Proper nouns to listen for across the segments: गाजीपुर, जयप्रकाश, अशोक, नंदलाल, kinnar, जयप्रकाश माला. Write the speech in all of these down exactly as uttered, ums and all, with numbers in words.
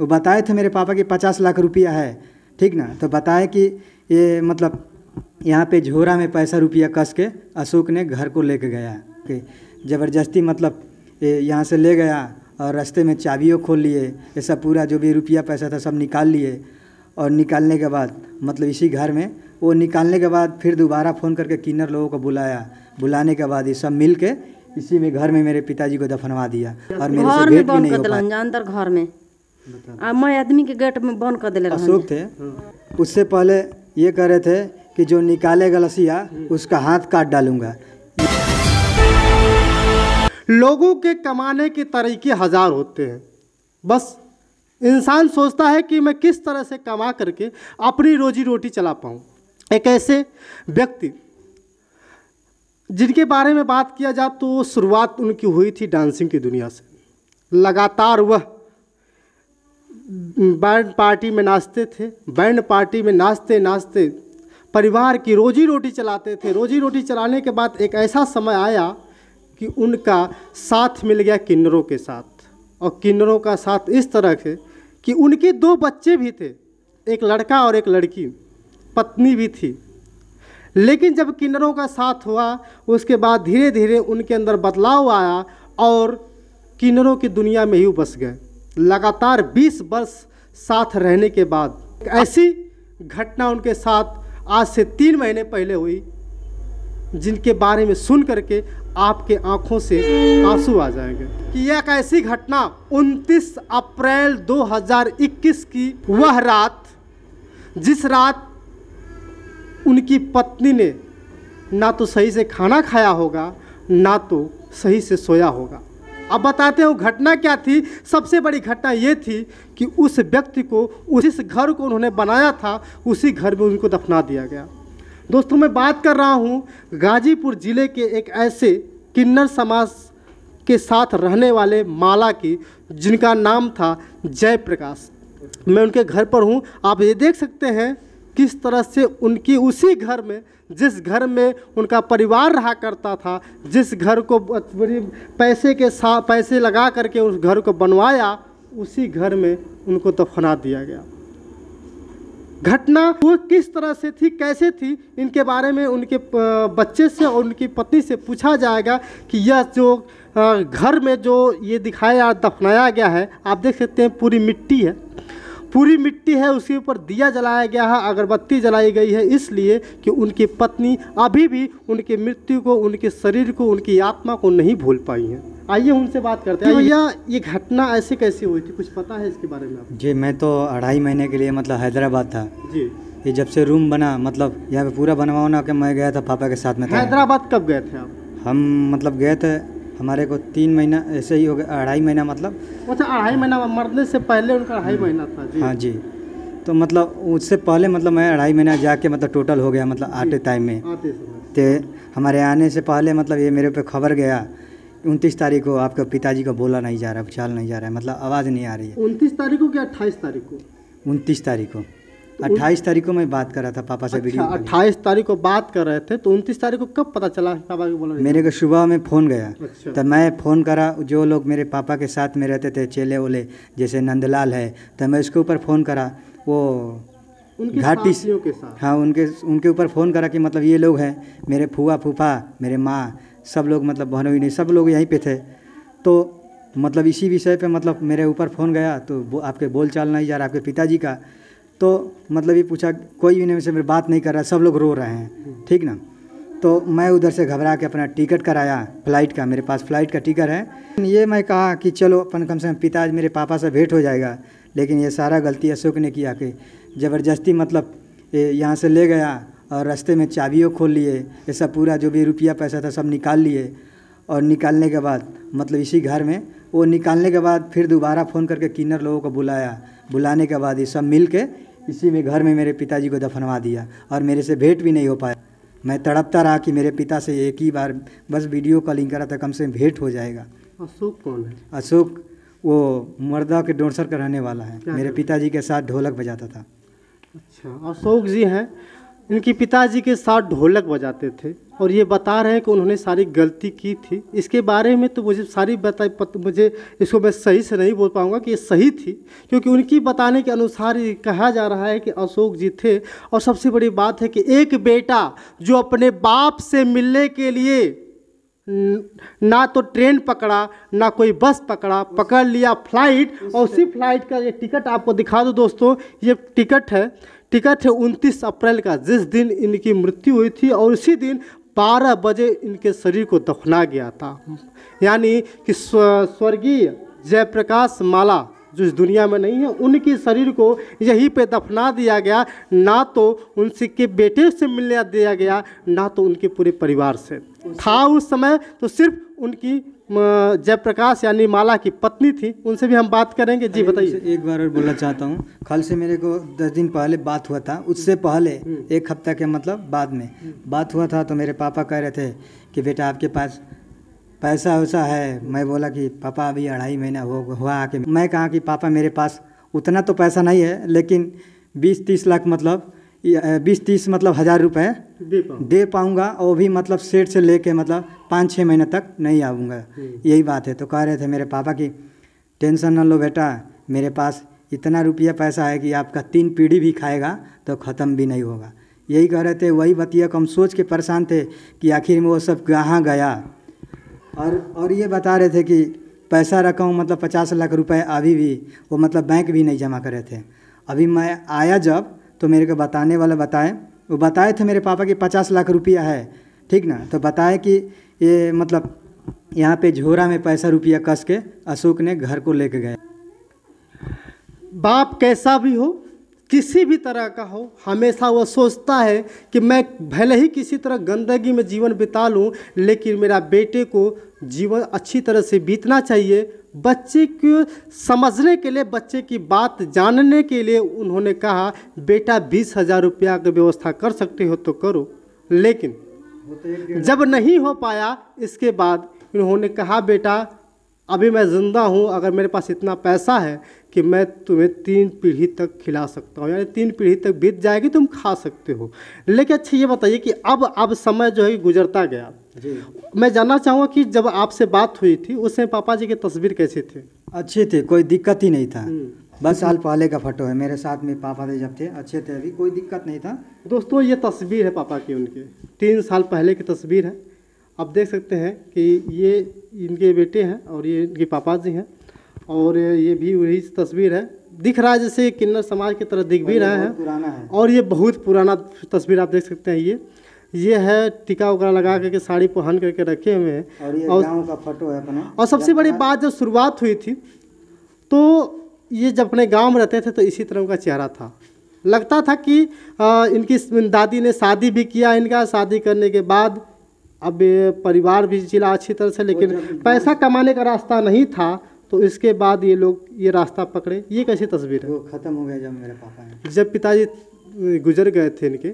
वो बताए थे मेरे पापा कि पचास लाख रुपया है, ठीक ना। तो बताए कि ये मतलब यहाँ पे झोरा में पैसा रुपया कस के अशोक ने घर को लेके गया कि ज़बरदस्ती मतलब यहाँ से ले गया और रास्ते में चाबियों खोल लिए, ये सब पूरा जो भी रुपया पैसा था सब निकाल लिए। और निकालने के बाद मतलब इसी घर में वो निकालने के बाद फिर दोबारा फ़ोन करके किन्नर लोगों को बुलाया, बुलाने के बाद ये सब मिल के इसी में घर में मेरे पिताजी को दफनवा दिया। और मेरे से भेंट भी नहीं हो पाई अंदर घर में, मैं आदमी के गेट में बंद कर दिले। अशोक थे उससे पहले ये कह रहे थे कि जो निकालेगा लसिया उसका हाथ काट डालूंगा। लोगों के कमाने के तरीके हज़ार होते हैं, बस इंसान सोचता है कि मैं किस तरह से कमा करके अपनी रोजी रोटी चला पाऊँ। एक ऐसे व्यक्ति जिनके बारे में बात किया जाए तो शुरुआत उनकी हुई थी डांसिंग की दुनिया से। लगातार वह बैंड पार्टी में नाचते थे, बैंड पार्टी में नाचते नाचते परिवार की रोजी रोटी चलाते थे। रोजी रोटी चलाने के बाद एक ऐसा समय आया कि उनका साथ मिल गया किन्नरों के साथ, और किन्नरों का साथ इस तरह से कि उनके दो बच्चे भी थे, एक लड़का और एक लड़की, पत्नी भी थी। लेकिन जब किन्नरों का साथ हुआ उसके बाद धीरे धीरे उनके अंदर बदलाव आया और किन्नरों की दुनिया में ही बस गए। लगातार बीस वर्ष साथ रहने के बाद ऐसी घटना उनके साथ आज से तीन महीने पहले हुई जिनके बारे में सुन करके आपके आँखों से आंसू आ जाएंगे कि यह ऐसी घटना उनतीस अप्रैल दो हज़ार इक्कीस की वह रात, जिस रात उनकी पत्नी ने ना तो सही से खाना खाया होगा ना तो सही से सोया होगा। अब बताते हैं घटना क्या थी। सबसे बड़ी घटना ये थी कि उस व्यक्ति को उस घर को उन्होंने बनाया था उसी घर में उनको दफना दिया गया। दोस्तों मैं बात कर रहा हूं गाजीपुर ज़िले के एक ऐसे किन्नर समाज के साथ रहने वाले माला की, जिनका नाम था जयप्रकाश। मैं उनके घर पर हूं, आप ये देख सकते हैं किस तरह से उनकी उसी घर में, जिस घर में उनका परिवार रहा करता था, जिस घर को पैसे के साथ पैसे लगा करके उस घर को बनवाया, उसी घर में उनको दफना दिया गया। घटना वो किस तरह से थी, कैसे थी, इनके बारे में उनके बच्चे से और उनकी पत्नी से पूछा जाएगा कि यह जो घर में जो ये दिखाया दफनाया गया है, आप देख सकते हैं पूरी मिट्टी है, पूरी मिट्टी है, उसके ऊपर दिया जलाया गया है, अगरबत्ती जलाई गई है, इसलिए कि उनकी पत्नी अभी भी उनकी मृत्यु को, उनके शरीर को, उनकी आत्मा को नहीं भूल पाई है। आइए उनसे बात करते हैं। भैया ये घटना ऐसे कैसे हुई थी, कुछ पता है इसके बारे में? जी मैं तो अढ़ाई महीने के लिए मतलब हैदराबाद था जी। ये जब से रूम बना मतलब यहाँ पे पूरा बनवा होना के मैं गया था पापा के साथ में। हैदराबाद कब गए थे आप? हम मतलब गए थे, हमारे को तीन महीना ऐसे ही हो गया, अढ़ाई महीना मतलब। अच्छा अढ़ाई महीना, मरने से पहले उनका अढ़ाई महीना था जी। हाँ जी, तो मतलब उससे पहले मतलब मैं अढ़ाई महीना जाके मतलब टोटल हो गया मतलब आते टाइम में। तो हमारे आने से पहले मतलब ये मेरे पे खबर गया उनतीस तारीख को आपके पिताजी को बोला नहीं जा रहा, उछाल नहीं जा रहा है, मतलब आवाज़ नहीं आ रही है। उनतीस तारीख को क्या अट्ठाईस तारीख को? उनतीस तारीख को, अट्ठाईस तारीख को मैं बात कर रहा था पापा से वीडियो। अट्ठाईस तारीख को बात कर रहे थे, तो उनतीस तारीख को कब पता चला पापा को बोला? मेरे को सुबह में फ़ोन गया। अच्छा। तो मैं फ़ोन करा, जो लोग मेरे पापा के साथ में रहते थे चेले ओले जैसे नंदलाल है, तो मैं उसके ऊपर फ़ोन करा, वो उनके घाटी के साथ। हाँ उनके उनके ऊपर फ़ोन करा कि मतलब ये लोग हैं, मेरे फूआ फूफा मेरे माँ सब लोग मतलब बहनों ही नहीं सब लोग यहीं पे थे। तो मतलब इसी विषय पे मतलब मेरे ऊपर फ़ोन गया तो वो आपके बोल चाल नहीं जा रहा आपके पिताजी का। तो मतलब ये पूछा, कोई भी नहीं से मेरे बात नहीं कर रहा, सब लोग रो रहे हैं, ठीक ना। तो मैं उधर से घबरा के अपना टिकट कराया फ़्लाइट का, मेरे पास फ़्लाइट का टिकट है। ये मैं कहा कि चलो अपन कम से कम पिताजी मेरे पापा से भेंट हो जाएगा, लेकिन ये सारा गलती अशोक ने किया कि ज़बरदस्ती मतलब यहाँ से ले गया और रास्ते में चाबियों खोल लिए, ये सब पूरा जो भी रुपया पैसा था सब निकाल लिए। और निकालने के बाद मतलब इसी घर में वो निकालने के बाद फिर दोबारा फ़ोन करके किन्नर लोगों को बुलाया, बुलाने के बाद ये सब मिल के इसी में घर में मेरे पिताजी को दफनवा दिया। और मेरे से भेंट भी नहीं हो पाया, मैं तड़पता रहा कि मेरे पिता से एक ही बार बस वीडियो कॉलिंग करा था, कम से कम भेंट हो जाएगा। अशोक कौन है? अशोक वो मुर्दा के डोंसर का रहने वाला है, मेरे पिताजी के साथ ढोलक बजाता था। अच्छा, अशोक जी हैं इनके पिताजी के साथ ढोलक बजाते थे और ये बता रहे हैं कि उन्होंने सारी गलती की थी। इसके बारे में तो मुझे सारी बता मुझे इसको मैं सही से नहीं बोल पाऊँगा कि ये सही थी, क्योंकि उनकी बताने के अनुसार ये कहा जा रहा है कि अशोक जी थे। और सबसे बड़ी बात है कि एक बेटा जो अपने बाप से मिलने के लिए ना तो ट्रेन पकड़ा ना कोई बस पकड़ा, पकड़ लिया फ्लाइट। और उसी फ्लाइट का ये टिकट आपको दिखा दो दोस्तों, ये टिकट है टिकट है उनतीस अप्रैल का, जिस दिन इनकी मृत्यु हुई थी और उसी दिन बारह बजे इनके शरीर को दफना गया था। यानी कि स्वर्गीय जयप्रकाश माला जो इस दुनिया में नहीं है, उनके शरीर को यहीं पे दफना दिया गया। ना तो उनसे के बेटे से मिलने दिया गया ना तो उनके पूरे परिवार से था। उस समय तो सिर्फ उनकी जयप्रकाश यानी माला की पत्नी थी, उनसे भी हम बात करेंगे। जी बताइए। एक बार और बोलना चाहता हूँ, कल से मेरे को दस दिन पहले बात हुआ था, उससे पहले एक हफ्ता के मतलब बाद में बात हुआ था। तो मेरे पापा कह रहे थे कि बेटा आपके पास पैसा वैसा है। मैं बोला कि पापा अभी अढ़ाई महीना हो हुआ आके। मैं कहा कि पापा मेरे पास उतना तो पैसा नहीं है, लेकिन बीस तीस लाख मतलब बीस तीस मतलब हज़ार रुपये दे पाऊँगा, वो भी मतलब सेठ से लेके मतलब पाँच छः महीने तक नहीं आऊँगा, यही बात है। तो कह रहे थे मेरे पापा कि टेंशन ना लो बेटा, मेरे पास इतना रुपया पैसा है कि आपका तीन पीढ़ी भी खाएगा तो ख़त्म भी नहीं होगा, यही कह रहे थे। वही बतिया को हम सोच के परेशान थे कि आखिर में वो सब कहाँ गया। और और ये बता रहे थे कि पैसा रखा हूँ मतलब पचास लाख रुपए, अभी भी वो मतलब बैंक भी नहीं जमा कर रहे थे। अभी मैं आया जब तो मेरे को बताने वाला बताए, वो बताए थे मेरे पापा कि पचास लाख रुपया है, ठीक ना। तो बताए कि ये मतलब यहाँ पे झोरा में पैसा रुपया कस के अशोक ने घर को लेके गए। बाप कैसा भी हो, किसी भी तरह का हो, हमेशा वह सोचता है कि मैं भले ही किसी तरह गंदगी में जीवन बिता लूं, लेकिन मेरा बेटे को जीवन अच्छी तरह से बीतना चाहिए। बच्चे को समझने के लिए, बच्चे की बात जानने के लिए उन्होंने कहा बेटा बीस हज़ार रुपया की व्यवस्था कर सकते हो तो करो। लेकिन जब नहीं हो पाया, इसके बाद इन्होंने कहा बेटा अभी मैं ज़िंदा हूँ, अगर मेरे पास इतना पैसा है कि मैं तुम्हें तीन पीढ़ी तक खिला सकता हूँ, यानी तीन पीढ़ी तक बीत जाएगी तुम खा सकते हो। लेकिन अच्छा ये बताइए कि अब अब समय जो है गुजरता गया जी। मैं जानना चाहूँगा कि जब आपसे बात हुई थी उसमें पापा जी की तस्वीर कैसी थी? अच्छे थे, कोई दिक्कत ही नहीं था। बस साल पहले का फोटो है, मेरे साथ में पापा थे जब थे, अच्छे थे, अभी कोई दिक्कत नहीं था। दोस्तों ये तस्वीर है पापा की, उनके तीन साल पहले की तस्वीर है। आप देख सकते हैं कि ये इनके बेटे हैं और ये इनके पापा जी हैं, और ये भी वही तस्वीर है। दिख रहा है जैसे किन्नर समाज की तरह दिख भी रहा है, पुराना है। और ये बहुत पुराना तस्वीर आप देख सकते हैं। ये ये है टीका वगैरह लगा करके साड़ी पहन करके रखे हुए हैं, और ये गांव का फोटो है अपना। और सबसे बड़ी बात, जब शुरुआत हुई थी तो ये जब अपने गाँव में रहते थे तो इसी तरह का चेहरा था। लगता था कि इनकी दादी ने शादी भी किया इनका, शादी करने के बाद अब परिवार भी चला अच्छी तरह से, लेकिन पैसा कमाने का रास्ता नहीं था। तो इसके बाद ये लोग ये रास्ता पकड़े। ये कैसी तस्वीर है? वो ख़त्म हो गया जब मेरे पापा, जब पिताजी गुजर गए थे इनके,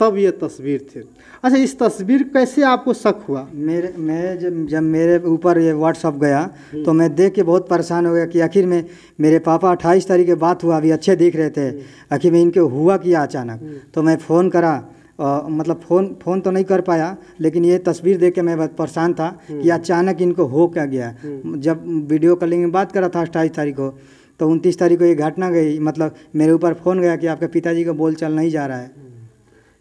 तब ये तस्वीर थी। अच्छा इस तस्वीर कैसे आपको शक हुआ? मेरे मैं जब जब मेरे ऊपर ये व्हाट्सअप गया तो मैं देख के बहुत परेशान हो गया कि आखिर में मेरे पापा अट्ठाईस तारीख की बात हुआ, अभी अच्छे दिख रहे थे, आखिर में इनके हुआ किया अचानक। तो मैं फ़ोन करा, आ, मतलब फ़ोन फ़ोन तो नहीं कर पाया, लेकिन ये तस्वीर देख के मैं बहुत परेशान था कि अचानक इनको हो क्या गया। जब वीडियो कॉलिंग में बात करा था अट्ठाईस तारीख को, तो उनतीस तारीख को ये घटना गई, मतलब मेरे ऊपर फ़ोन गया कि आपके पिताजी का बोल चाल नहीं जा रहा है।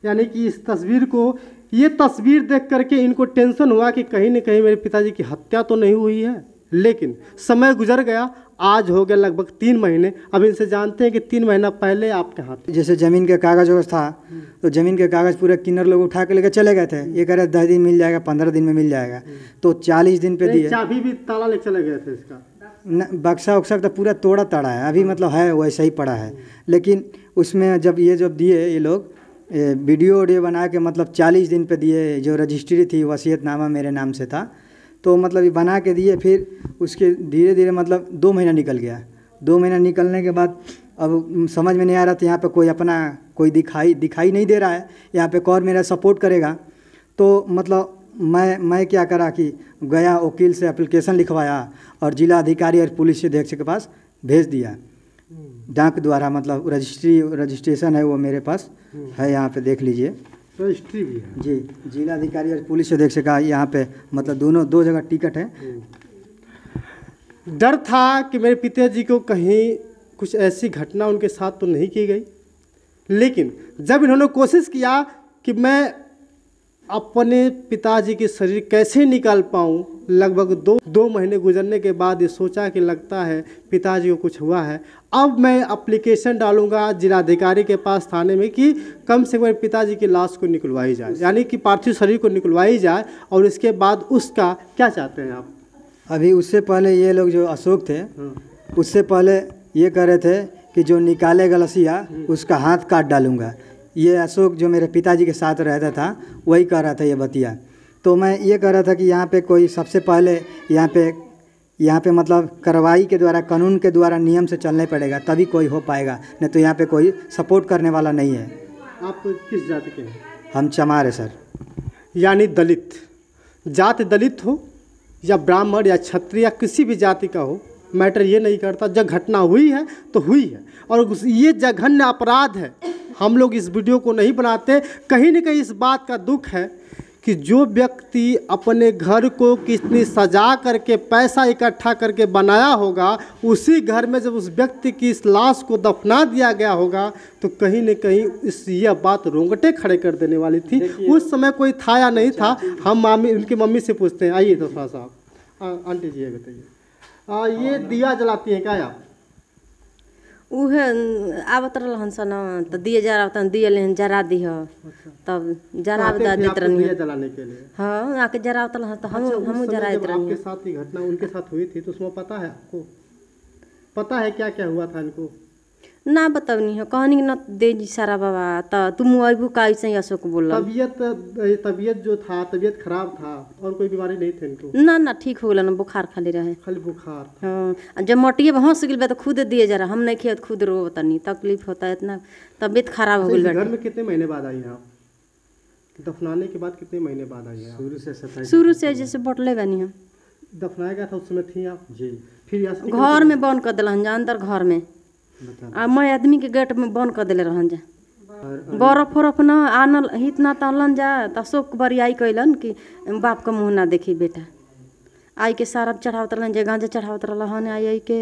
यानी कि इस तस्वीर को, ये तस्वीर देख करके इनको टेंशन हुआ कि कहीं ना कहीं मेरे पिताजी की हत्या तो नहीं हुई है। लेकिन समय गुजर गया, आज हो गया लगभग तीन महीने। अब इनसे जानते हैं कि तीन महीना पहले आप कहाँ थे। जैसे ज़मीन के कागज़ वगैरह था, तो ज़मीन के कागज़ पूरे किन्नर लोग उठा के लेकर चले गए थे। ये कह रहे दस दिन मिल जाएगा, पंद्रह दिन में मिल जाएगा, तो चालीस दिन पे दिए। चाबी भी ताला लेकर चले गए थे इसका, बक्सा उक्सा तो पूरा तोड़ा तड़ा है, अभी मतलब है वैसा ही पड़ा है। लेकिन उसमें जब ये जब दिए ये लोग वीडियो वीडियो बना के, मतलब चालीस दिन पर दिए। जो रजिस्ट्री थी, वसीयतनामा मेरे नाम से था, तो मतलब ये बना के दिए। फिर उसके धीरे धीरे मतलब दो महीना निकल गया। दो महीना निकलने के बाद अब समझ में नहीं आ रहा था, यहाँ पे कोई अपना कोई दिखाई दिखाई नहीं दे रहा है, यहाँ पे कौन मेरा सपोर्ट करेगा। तो मतलब मैं मैं क्या करा कि गया, वकील से एप्लीकेशन लिखवाया और जिला अधिकारी और पुलिस अधीक्षक के पास भेज दिया। डाक द्वारा, मतलब रजिस्ट्री रजिस्ट्रेशन है वो मेरे पास है, यहाँ पे देख लीजिए रजिस्ट्री भी है जी। जिला अधिकारी और पुलिस अधीक्षक का यहाँ पे मतलब दोनों दो जगह टिकट है। डर था कि मेरे पिताजी को कहीं कुछ ऐसी घटना उनके साथ तो नहीं की गई, लेकिन जब इन्होंने कोशिश किया कि मैं अपने पिताजी के शरीर कैसे निकाल पाऊं, लगभग दो दो महीने गुजरने के बाद ये सोचा कि लगता है पिताजी को कुछ हुआ है। अब मैं एप्लीकेशन डालूंगा जिलाधिकारी के पास थाने में कि कम से कम पिताजी की लाश को निकलवाई जाए, यानी कि पार्थिव शरीर को निकलवाई जाए। और इसके बाद उसका क्या चाहते हैं आप? अभी उससे पहले ये लोग जो अशोक थे, उससे पहले ये कह रहे थे कि जो निकालेगा लसिया उसका हाथ काट डालूँगा। ये अशोक जो मेरे पिताजी के साथ रहता था वही कह रहा था ये बतिया। तो मैं ये कह रहा था कि यहाँ पे कोई सबसे पहले यहाँ पे यहाँ पे मतलब कार्रवाई के द्वारा, कानून के द्वारा, नियम से चलने पड़ेगा तभी कोई हो पाएगा, नहीं तो यहाँ पे कोई सपोर्ट करने वाला नहीं है। आप किस जाति के हैं? हम चमार है सर। यानी दलित जाति, दलित हो या ब्राह्मण या क्षत्रिय या किसी भी जाति का हो, मैटर ये नहीं करता। जब घटना हुई है तो हुई है और ये जघन्य अपराध है। हम लोग इस वीडियो को नहीं बनाते, कहीं ना कहीं इस बात का दुख है कि जो व्यक्ति अपने घर को कितनी सजा करके पैसा इकट्ठा करके बनाया होगा, उसी घर में जब उस व्यक्ति की इस लाश को दफना दिया गया होगा तो कहीं ना कहीं इस यह बात रोंगटे खड़े कर देने वाली थी। उस समय कोई था या नहीं था, हम मामी उनकी मम्मी से पूछते हैं। आइए दोस्तों साहब, आंटी जी बताइए, ये दिया जलाती है क्या आप? उहे आवत रहन सन तो दिए जरा, दिए लेन जरा दिह तब जरा देते रहनी जलाने के लिए। हाँ आके जरा रहन तो हम हम जरात रहनी। आपके साथ ही घटना उनके साथ हुई थी तो उसमें पता है आपको, पता है क्या क्या हुआ था इनको? ना बतावनी है कहनी न दे जी सारा बाबा तो तुम अबू का ऐसे अशोक बोल। तबियत तबियत जो था तबियत खराब था और कोई बीमारी नहीं थी इनको? ना ना ठीक हो गया, बुखार खाली रहे, खाली बुखार। हाँ जब मटिए हंस गए तो खुद दिए जरा, हम नहीं खेत खुद रो तनी तकलीफ होता है इतना, तबियत खराब हो गई। घर में कितने महीने बाद आई आप? दफनाने के बाद कितने महीने बाद आई है? शुरू से शुरू से जैसे बोटले बनी है, दफनाएगा था उस समय थी आप जी। फिर घर में बंद कर दिलन जा, अंदर घर में आ मैं आदमी के गेट में बंद कर दिले रहन जा। बर्फ उरफ न आनल इतना तलन जा तो अशोक बरियाई कैलन कि बाप का मुँह ना देखी बेटा। आई के शराब चढ़ावत रहन जा, गांजा चढ़ावत रहन आई के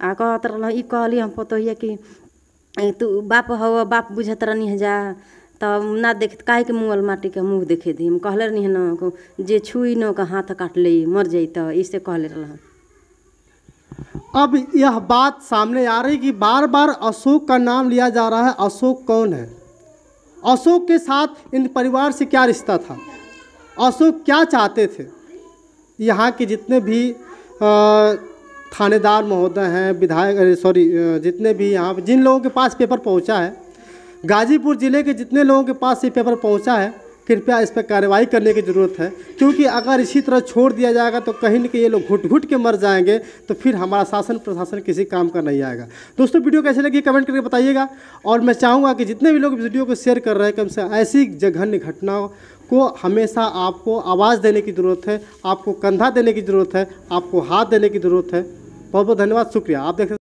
आ कहत रह कहली हम पतोहिया कि तू बाप हव बाप बुझत रहनी है जा तब ना देख काहे के मुँह माटी के मुँह देखे दी। हम कहले रहनी है न जे छुई न का हाथ काट ले मर जैत, इससे कहले रहन। अब यह बात सामने आ रही कि बार बार अशोक का नाम लिया जा रहा है। अशोक कौन है? अशोक के साथ इन परिवार से क्या रिश्ता था? अशोक क्या चाहते थे? यहाँ के जितने भी थानेदार महोदय हैं, विधायक सॉरी जितने भी यहाँ जिन लोगों के पास पेपर पहुँचा है, गाजीपुर ज़िले के जितने लोगों के पास ये पेपर पहुँचा है, कृपया इस पर कार्रवाई करने की ज़रूरत है। क्योंकि अगर इसी तरह छोड़ दिया जाएगा तो कहीं ना कहीं ये लोग घुट घुट के मर जाएंगे, तो फिर हमारा शासन प्रशासन किसी काम का नहीं आएगा। दोस्तों वीडियो कैसे लगी कमेंट करके बताइएगा, और मैं चाहूँगा कि जितने भी लोग वीडियो को शेयर कर रहे हैं, कम से ऐसी जघन्य घटनाओं को हमेशा आपको आवाज़ देने की ज़रूरत है, आपको कंधा देने की ज़रूरत है, आपको हाथ देने की ज़रूरत है। बहुत बहुत धन्यवाद, शुक्रिया। आप देख